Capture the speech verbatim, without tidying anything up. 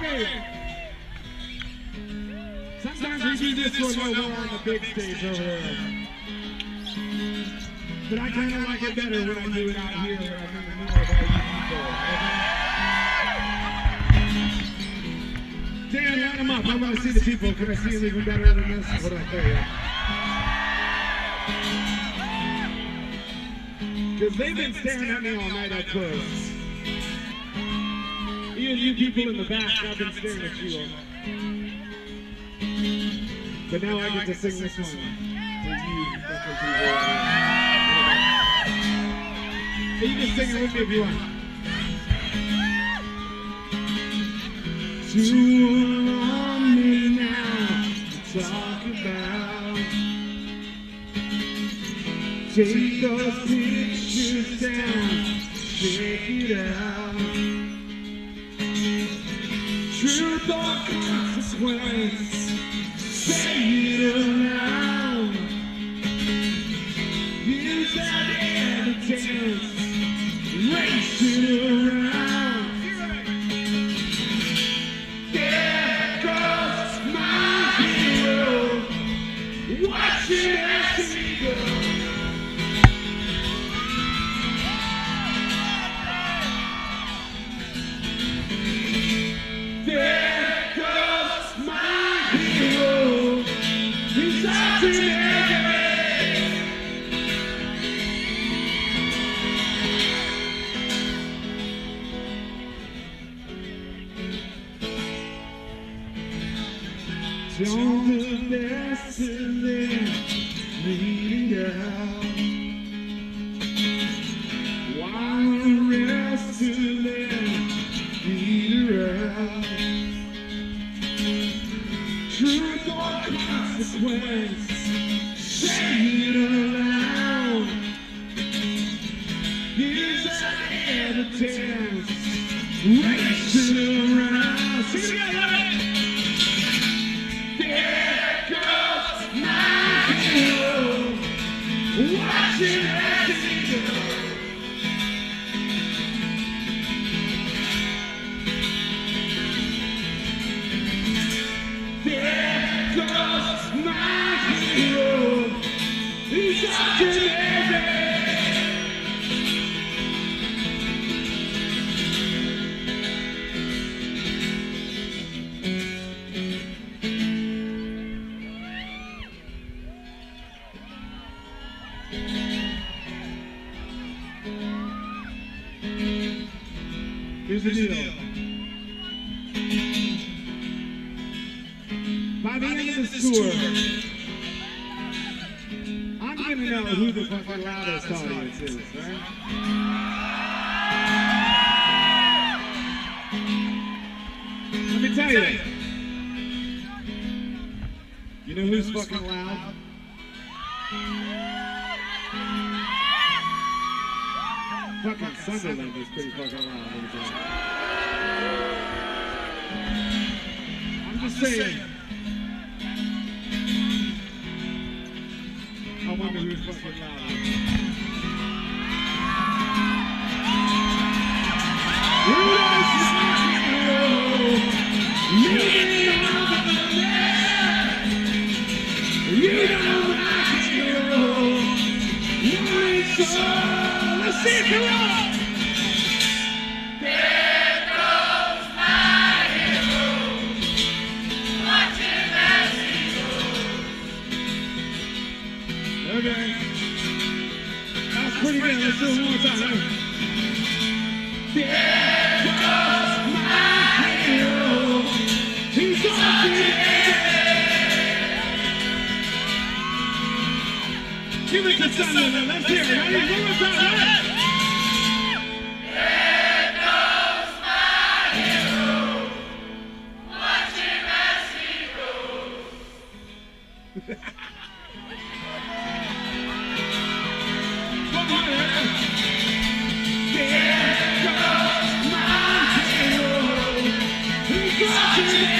baby. Sometimes we do this one over on the big stage over there. But I kind of like it better when I do it out here, when I do it more of all you people. Dan, line them up. I want to see the people. Can I see them even better than this? What do I tell you? Because they've been staring at me all night up close. Even you people in the back, I've been staring at you all night. But now I get to sing this one for you fucking people. You can sing it with me if you want. Too long now to talk about. Take those pictures down, shake it out. Truth or consequence, say it aloud. Use that evidence, race it around. There goes my hero, watch it as we go. Don't do this and then lead it out. While the rest of them beat her out. Truth or consequence, say it aloud. Here's an evidence, race it around. Sing it again. Watch it as it goes. There goes my hero. He's such an Here's the deal. By the end of this tour, I'm gonna know who the fucking loudest audience is, right? Let me tell you. You know who's fucking loud? Fucking Sunderland is pretty fucking loud. I'm just saying. I wonder who's fucking loud. You know this is my hero. Me. There goes my hero, watch him as he goes. Okay, that's pretty good, let's do it one more time. There goes my hero, he's watching. Give it to someone, let's hear it, ready? There goes my hero.